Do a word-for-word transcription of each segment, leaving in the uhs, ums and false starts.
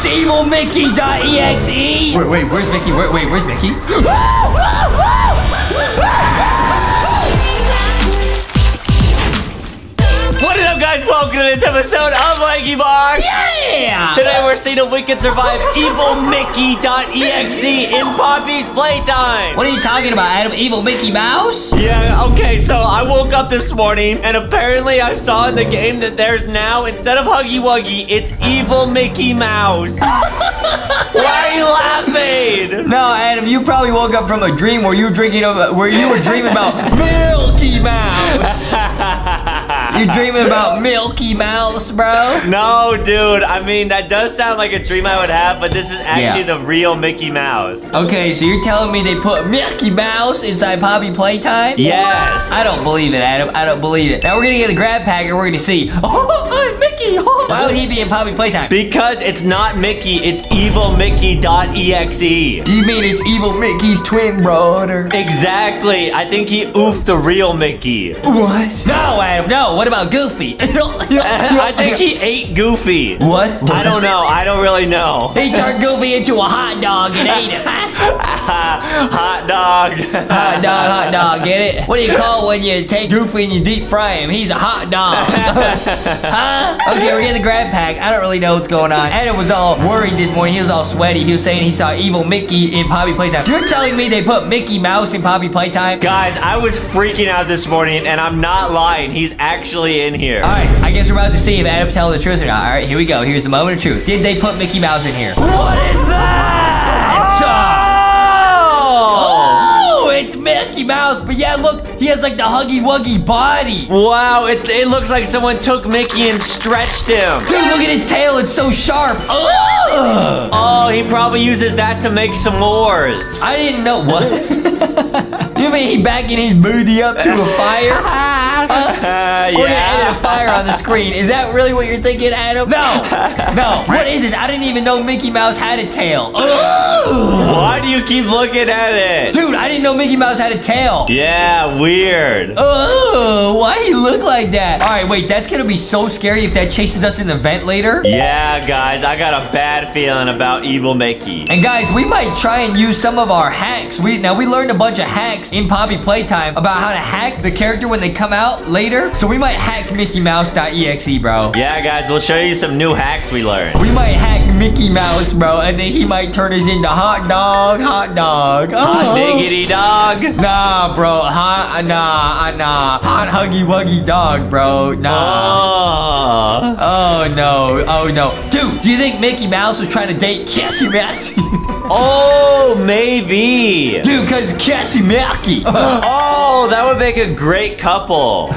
It's Evil Mickey dot E X E! Wait, wait, where's Mickey? Wait, wait, where's Mickey? What is up, guys? Welcome to this episode of LankyBox! Yeah! Today we're seeing if we can survive Evil Mickey dot E X E in Poppy's Playtime! What are you talking about, Adam? Evil Mickey Mouse? Yeah, okay, so I woke up this morning, and apparently I saw in the game that there's now, instead of Huggy Wuggy, it's Evil Mickey Mouse. Why are you laughing? No, Adam, you probably woke up from a dream where you were, drinking, where you were dreaming about Milky Mouse. You're dreaming about Milky Mouse, bro? No, dude. I mean, that does sound like a dream I would have, but this is actually yeah. the real Mickey Mouse. Okay, so you're telling me they put Mickey Mouse inside Poppy Playtime? Yes. I don't believe it, Adam. I don't believe it. Now we're going to get the grab pack and we're going to see. Oh, Mickey. Oh. Why would he be in Poppy Playtime? Because it's not Mickey. It's Evil Mickey dot E X E. Do you mean it's Evil Mickey's twin brother? Exactly. I think he oofed the real Mickey. What? No, Adam, no. What about Goofy? I think he ate Goofy. What? what? I don't know. I don't really know. He turned Goofy into a hot dog and ate it. Hot dog. Hot dog, hot dog. Get it? What do you call when you take Goofy and you deep fry him? He's a hot dog. Huh? Okay, we're getting the grab pack. I don't really know what's going on. Adam was all worried this morning. He was all sweaty. He was saying he saw Evil Mickey in Poppy Playtime. You're telling me they put Mickey Mouse in Poppy Playtime? Guys, I was freaking out this morning, and I'm not lying. He's actually in here. All right, I guess we're about to see if Adam's telling the truth or not. All right, here we go. Here's the moment of truth. Did they put Mickey Mouse in here? What is that? Oh! It's Mickey Mouse, but yeah, look, he has like the Huggy Wuggy body. Wow, it, it looks like someone took Mickey and stretched him. Dude, look at his tail, it's so sharp. Ugh. Oh, he probably uses that to make s'mores. I didn't know, what? You mean he backing his booty up to a fire? Uh, we're yeah. gonna edit a fire on the screen. Is that really what you're thinking, Adam? No, no. What is this? I didn't even know Mickey Mouse had a tail. Ugh. Why do you keep looking at it? Dude, I didn't know Mickey Mouse had a tail. Yeah, weird. Oh, why he look like that? All right, wait, that's gonna be so scary if that chases us in the vent later. Yeah, guys, I got a bad feeling about Evil Mickey. And guys, we might try and use some of our hacks. We Now, we learned a bunch of hacks in Poppy Playtime about how to hack the character when they come out later, so we might hack Mickey Mouse dot E X E, bro. Yeah, guys, we'll show you some new hacks we learned. We might hack Mickey Mouse, bro, and then he might turn us into hot dog, hot dog. Oh. Hot diggity dog. Nah, bro. Hot, nah, nah. Hot Huggy Wuggy dog, bro. Nah. Oh, oh no. Oh, no. Dude, do you think Mickey Mouse was trying to date Cassie Massey? Oh, maybe. Dude, because Cassie Mackey. Oh, that would make a great couple.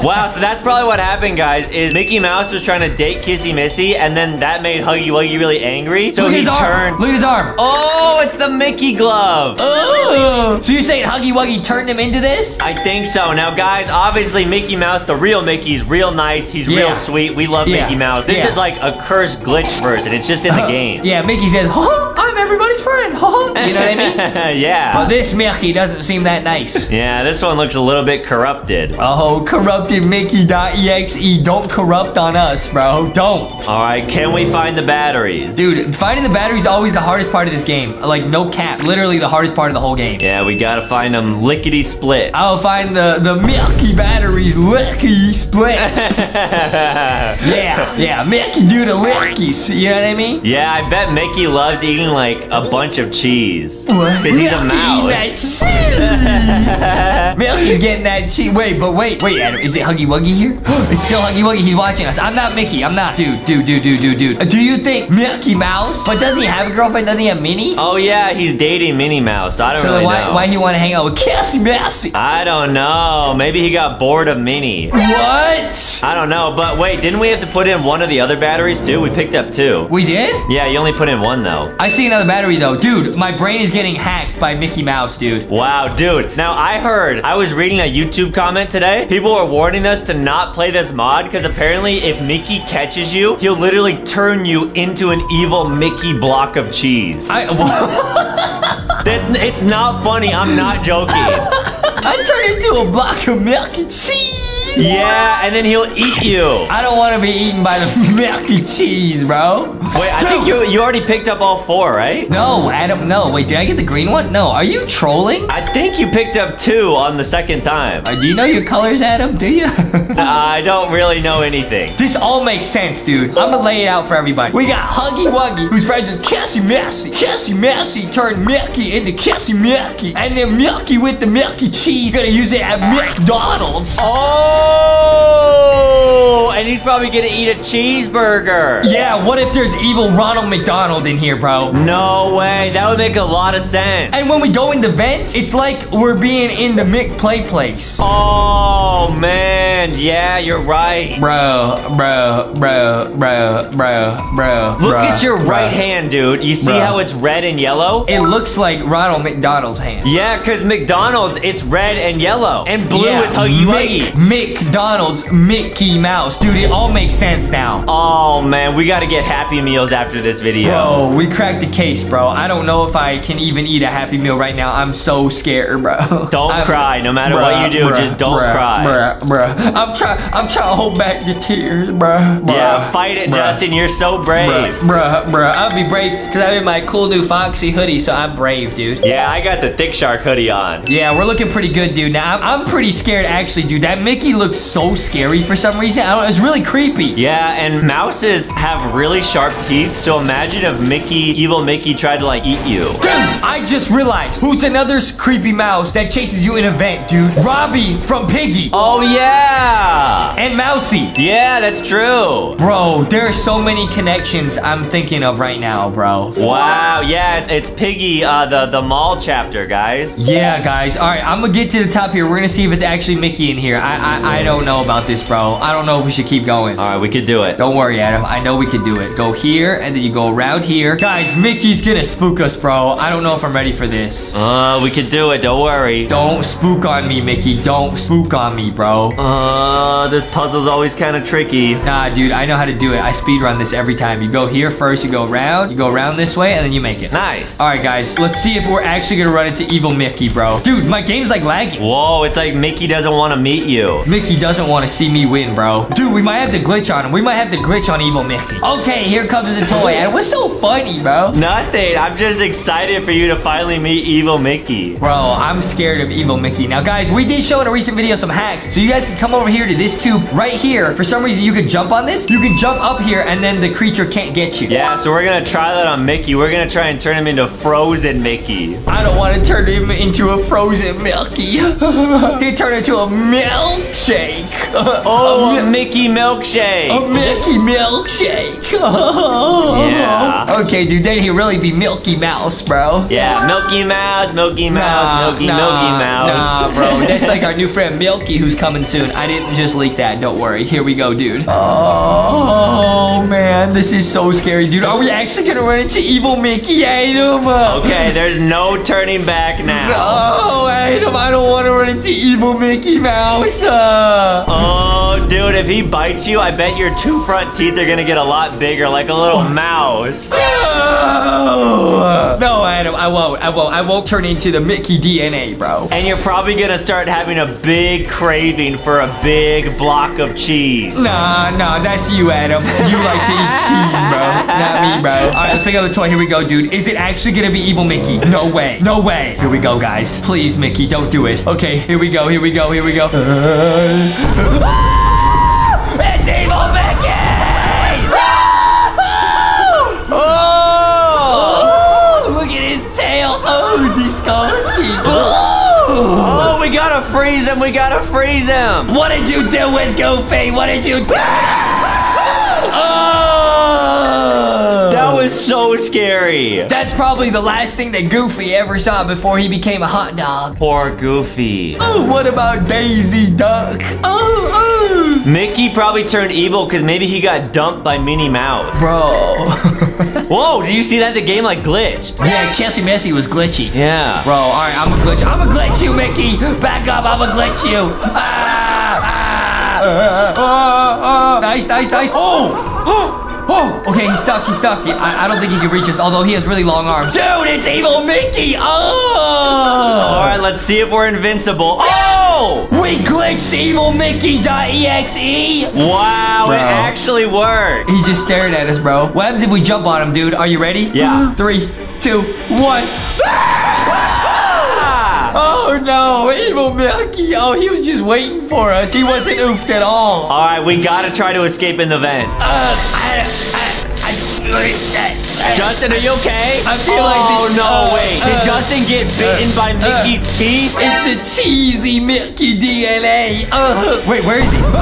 Wow, so that's probably what happened, guys, is Mickey Mouse was trying to date Kissy Missy, and then that made Huggy Wuggy really angry, so he turned... Look at his arm. Oh, it's the Mickey glove. Oh. So you're saying Huggy Wuggy turned him into this? I think so. Now, guys, obviously Mickey Mouse, the real Mickey, is real nice. He's yeah. real sweet. We love yeah. Mickey Mouse. This yeah. is like a cursed glitch version. It's just in the uh, game. Yeah, Mickey says, huh? I'm everybody's friend. Huh? You know what I mean? Yeah. But this Mickey doesn't seem that nice. Yeah, this one looks a little bit corrupted. Oh, corrupted. Mickey dot E X E, don't corrupt on us, bro. Don't. All right, can we find the batteries? Dude, finding the batteries is always the hardest part of this game. Like, no cap. Literally the hardest part of the whole game. Yeah, we gotta find them lickety-split. I'll find the, the Mickey batteries lickety-split. Yeah, yeah, Mickey do the lickies. You know what I mean? Yeah, I bet Mickey loves eating, like, a bunch of cheese. Because he's a mouse. Mickey's getting that cheese. Wait, but wait, wait, Adam, is it Huggy Wuggy here? It's still Huggy Wuggy. He's watching us. I'm not Mickey. I'm not. Dude, dude, dude, dude, dude, dude. Do you think Mickey Mouse? But doesn't he have a girlfriend? Doesn't he have Minnie? Oh, yeah. He's dating Minnie Mouse. I don't so really why, know. So why he want to hang out with Cassie Massey? I don't know. Maybe he got bored of Minnie. What? I don't know. But wait, didn't we have to put in one of the other batteries, too? We picked up two. We did? Yeah, you only put in one, though. I see another battery, though. Dude, my brain is getting hacked by Mickey Mouse, dude. Wow, dude. Now, I heard, I was reading a YouTube comment today. People are warning us to not play this mod because apparently if Mickey catches you, he'll literally turn you into an evil Mickey block of cheese. I, that, it's not funny. I'm not joking. I turned into a block of milk and cheese. Yeah, and then he'll eat you. I don't want to be eaten by the milk and cheese, bro. Wait, I Dude. think you you already picked up all four, right? No, I don't know. Wait, did I get the green one? No, are you trolling? I think you picked up two on the second time. Uh, do you know your colors, Adam? Do you? uh, I don't really know anything. This all makes sense, dude. I'm gonna lay it out for everybody. We got Huggy Wuggy, who's friends with Cassie Massey. Cassie Massey turned Mickey into Kissy Missy, and then Mickey with the milky cheese. Gonna use it at McDonald's. Oh, and he's probably gonna eat a cheeseburger. Yeah, what if there's evil Ronald McDonald in here, bro? No way, that would make a lot of sense. And when we go in the vent, it's like we're being in the Mick Play Place. Oh, man, yeah, you're right. Bro, bro, bro, bro, bro, bro. Look bro, at your bro. right hand, dude. You see bro. how it's red and yellow? It looks like Ronald McDonald's hand. Yeah, because McDonald's, it's red and yellow. And blue yeah, is Huggy Wuggy. McDonald's Mickey Mouse. Dude, it all makes sense now. Oh, man, we got to get Happy Meals after this video. Bro, we cracked the case, bro. I don't know if I can even eat a Happy Meal right now. I'm so scared, bro. Don't I'm, cry. No matter bruh, what you do, bruh, just don't bruh, cry. Bruh, bruh. I'm, try I'm trying to hold back the tears, bro. Yeah, fight it, bruh. Justin. You're so brave. Bruh, bruh, bruh. I'll be brave because I'm in my cool new Foxy hoodie, so I'm brave, dude. Yeah, I got the Thick Shark hoodie on. Yeah, we're looking pretty good, dude. Now, I'm, I'm pretty scared, actually, dude. That Mickey looks so scary for some reason. I don't know. It's really creepy. Yeah, and mouses have really sharp teeth, so imagine if Mickey, evil Mickey, tried to, like, eat you. Dude, I just realized who's another creepy mouse that chases you in a vent, dude. Robbie from Piggy. Oh, yeah. And Mousy. Yeah, that's true. Bro, there are so many connections I'm thinking of right now, bro. Wow, yeah, it's, it's Piggy, uh, the, the mall chapter, guys. Yeah, guys. All right, I'm gonna get to the top here. We're gonna see if it's actually Mickey in here. I, I, I don't know about this, bro. I don't know if we should keep going. All right, we could do it. Don't worry, Adam. I know we could do it. Go here, and then you go around here. Guys, Mickey's gonna spook us, bro. I don't know if I'm ready for this. Uh, we could do it. Don't worry. Don't spook on me, Mickey. Don't spook on me, bro. Uh, this puzzle's always kind of tricky. Nah, dude, I know how to do it. I speedrun this every time. You go here first, you go around, you go around this way, and then you make it. Nice. All right, guys, let's see if we're actually gonna run into evil Mickey, bro. Dude, my game's like lagging. Whoa, it's like Mickey doesn't want to meet you. Mickey doesn't want to see me win, bro. Dude, we might have to glitch on him. We might have to glitch on evil Mickey. Okay, here comes the toy. And what's so funny, bro? Nothing. I'm just excited for you to finally meet evil Mickey. Bro, I'm scared of evil Mickey. Now, guys, we did show in a recent video some hacks. So you guys can come over here to this tube right here. For some reason, you can jump on this. You can jump up here, and then the creature can't get you. Yeah, so we're going to try that on Mickey. We're going to try and turn him into frozen Mickey. I don't want to turn him into a frozen Mickey. He turned into a milkshake. Oh, a, a Mickey milkshake. A Mickey milkshake. Yeah. Okay, dude, then he'd really be Milky Mouse, bro. Yeah, Milky Mouse, Milky Mouse, nah, Milky, nah, Milky Mouse. Nah, bro, that's like our new friend Milky who's coming soon. I didn't just leak that, don't worry. Here we go, dude. Oh, man, this is so scary, dude. Are we actually gonna run into evil Mickey? Adam? Okay, there's no turning back now. No, Adam, I don't want to run into evil Mickey Mouse. Uh. Oh, dude, if he bites you, I bet your two front teeth are gonna get a lot bigger, like a little mouse. No, no, Adam, I won't. I won't. I won't turn into the Mickey D N A, bro. And you're probably gonna start having a big craving for a big block of cheese. Nah, nah, that's you, Adam. You like to eat cheese, bro. Not me, bro. All right, let's pick up the toy. Here we go, dude. Is it actually gonna be evil Mickey? No way. No way. Here we go, guys. Please, Mickey, don't do it. Okay, here we go. Here we go. Here we go. Ah! It's evil Mickey! Oh, we gotta freeze him. We gotta freeze him. What did you do with Goofy? What did you do? Oh! That was so scary. That's probably the last thing that Goofy ever saw before he became a hot dog. Poor Goofy. Oh, what about Daisy Duck? Oh, oh. Mickey probably turned evil because maybe he got dumped by Minnie Mouse. Bro. Whoa, did you see that? The game, like, glitched. Yeah, Cassie Massey was glitchy. Yeah. Bro, all right, I'm a glitch. I'm a glitch you, Mickey. Back up, I'm a glitch you. Ah, ah, ah, ah. Nice, nice, nice. Oh, oh. Oh, okay, he's stuck, he's stuck. He, I, I don't think he can reach us, although he has really long arms. Dude, it's Evil Mickey! Oh! All right, let's see if we're invincible. Oh! We glitched Evil Mickey dot E X E! Wow, bro. It actually worked. He just stared at us, bro. What happens if we jump on him, dude? Are you ready? Yeah. Three, two, one. Oh, no. Evil Mickey. Oh, he was just waiting for us. He wasn't oofed at all. All right, we got to try to escape in the vent. Uh, I, I, I, I, I. Justin, are you okay? I feel like oh, the, no, uh, wait. Did uh, Justin get bitten uh, by Mickey's uh, teeth? It's the cheesy Mickey D N A. Uh, wait, where is he? Whoa,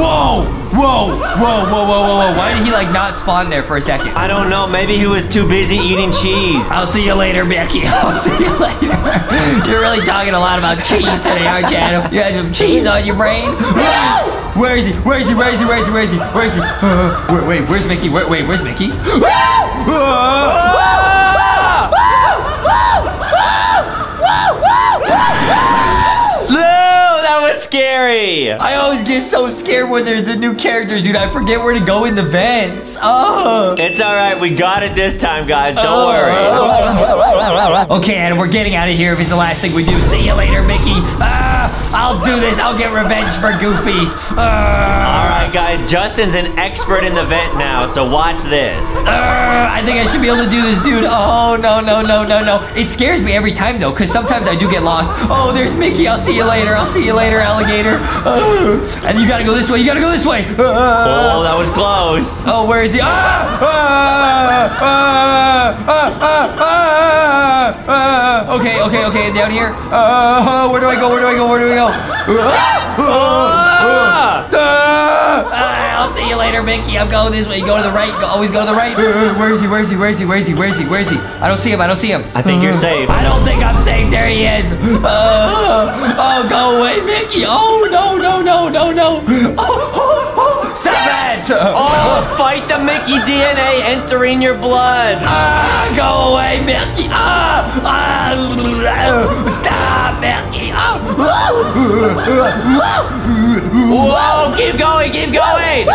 whoa, whoa, whoa, whoa, whoa, whoa. Why did he, like, not spawn there for a second? I don't know. Maybe he was too busy eating cheese. I'll see you later, Mickey. I'll see you later. You're really talking a lot about cheese today, aren't you, Adam? You had some cheese on your brain? Where is he? Where is he? Where is he? Where is he? Where is he? Where is he? Uh, wait, wait, where's Mickey? Wait, wait, where's Mickey? That was scary. I always get so scared when there's the new characters, dude. I forget where to go in the vents. Oh. It's all right. We got it this time, guys. Don't oh. worry. Okay, and we're getting out of here if it's the last thing we do. See you later, Mickey. Ah. I'll do this. I'll get revenge for Goofy. Uh, All right, guys. Justin's an expert in the vent now, so watch this. Uh, I think I should be able to do this, dude. Oh, no, no, no, no, no. It scares me every time, though, because sometimes I do get lost. Oh, there's Mickey. I'll see you later. I'll see you later, alligator. Uh, and you got to go this way. You got to go this way. Uh, oh, that was close. Oh, where is he? Ah! Ah! Ah! Ah! Ah! Ah! Ah! Okay, okay, okay. Down here. Uh, where do I go? Where do I go? Where do I go? Go. I'll see you later, Mickey. I'm going this way. Go to the right. Go, always go to the right. Where is he? Where is he? Where is he? Where is he? Where is he? Where is he? I don't see him. I don't see him. I think you're safe. I don't think I'm safe. There he is. Oh, go away, Mickey. Oh, no, no, no, no, no. Oh, oh, oh. Stop it. Oh, fight the Mickey D N A entering your blood. Ah, go away, Mickey. Ah, ah. Stop, Mickey. Whoa, keep going, keep going.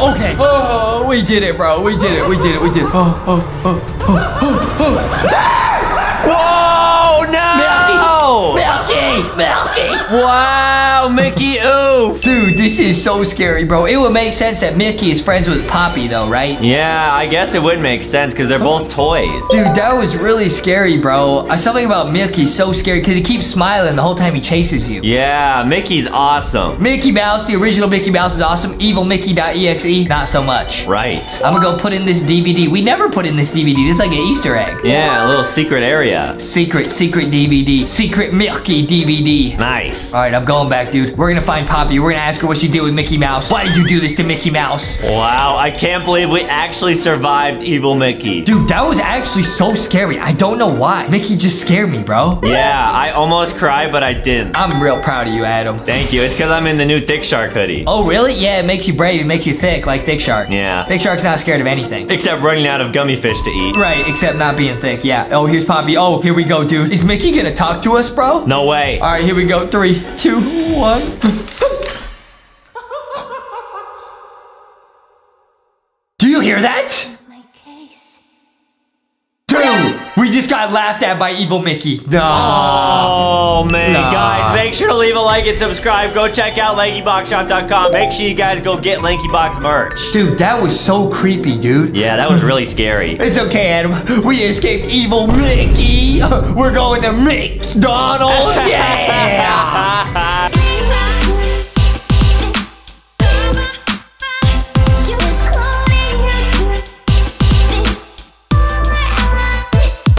Okay. Oh, we did it, bro. We did it. We did it. We did it. Oh, oh, oh, oh, oh, oh. Whoa, no. Mickey, Mickey, Mickey. Wow, Mickey, oof. Dude, this is so scary, bro. It would make sense that Mickey is friends with Poppy, though, right? Yeah, I guess it would make sense because they're both toys. Dude, that was really scary, bro. Uh, something about Mickey so scary because he keeps smiling the whole time he chases you. Yeah, Mickey's awesome. Mickey Mouse, the original Mickey Mouse is awesome. Evil Mickey dot E X E, not so much. Right. I'm gonna go put in this D V D. We never put in this D V D. This is like an Easter egg. Yeah, a little secret area. Secret, secret D V D. Secret Mickey D V D. Nice. All right, I'm going back, dude. We're gonna find Poppy. We're gonna ask her what she did with Mickey Mouse. Why did you do this to Mickey Mouse? Wow, I can't believe we actually survived Evil Mickey. Dude, that was actually so scary. I don't know why. Mickey just scared me, bro. Yeah, I almost cried, but I didn't. I'm real proud of you, Adam. Thank you. It's because I'm in the new Thick Shark hoodie. Oh, really? Yeah, it makes you brave. It makes you thick, like Thick Shark. Yeah. Thick Shark's not scared of anything. Except running out of gummy fish to eat. Right, except not being thick, yeah. Oh, here's Poppy. Oh, here we go, dude. Is Mickey gonna talk to us, bro? No way. All right, here we go. Three, two, one. Do you hear that? We just got laughed at by Evil Mickey. Nah. Oh, man. Nah. Guys, make sure to leave a like and subscribe. Go check out Lanky Box Shop dot com. Make sure you guys go get LankyBox merch. Dude, that was so creepy, dude. Yeah, that was really scary. It's okay, Adam. We escaped Evil Mickey. We're going to McDonald's. Yeah.